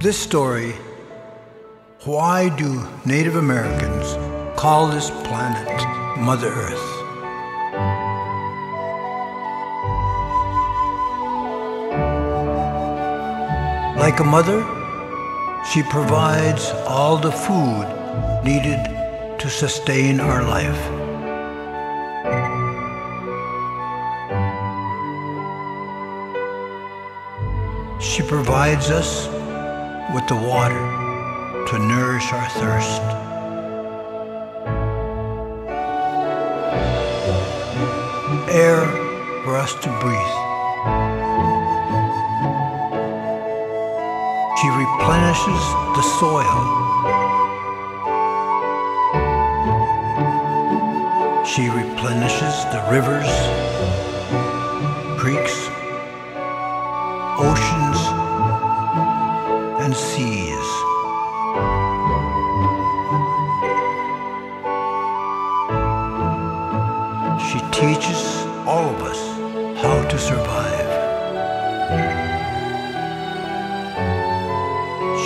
This story, why do Native Americans call this planet Mother Earth? Like a mother, she provides all the food needed to sustain our life. She provides us with the water to nourish our thirst. Air for us to breathe. She replenishes the soil. She replenishes the rivers, creeks, oceans, and seas. She teaches all of us how to survive.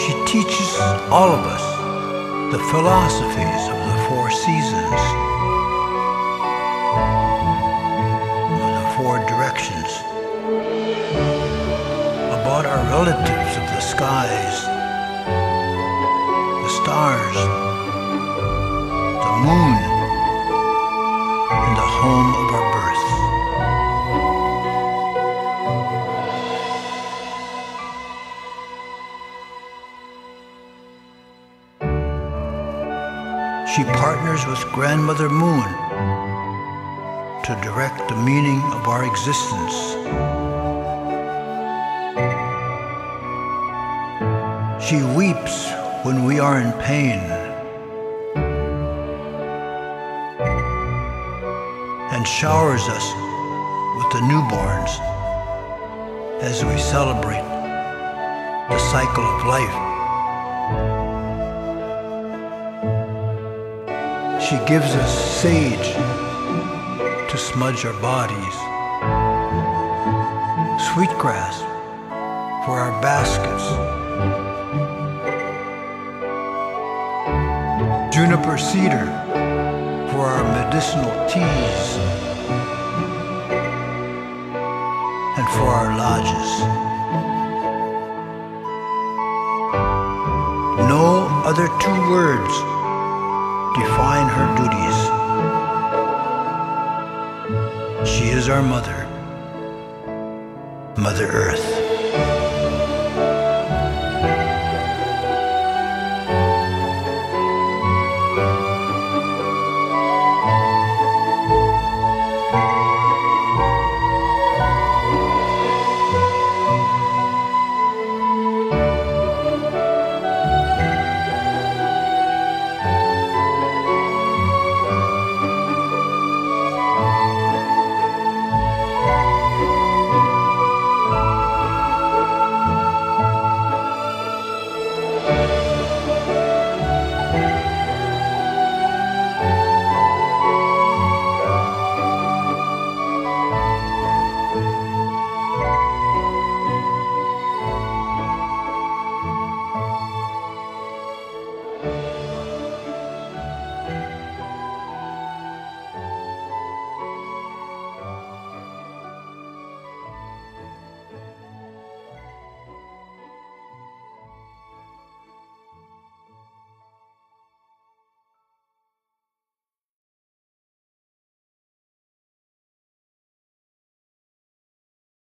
She teaches all of us the philosophies of the four seasons, of the four directions, about our relatives of the skies, the stars, the moon, and the home of our birth. She partners with Grandmother Moon to direct the meaning of our existence. She weeps when we are in pain and showers us with the newborns as we celebrate the cycle of life. She gives us sage to smudge our bodies, sweet grass for our baskets, juniper cedar for our medicinal teas, and for our lodges. No other two words define her duties. She is our mother, Mother Earth.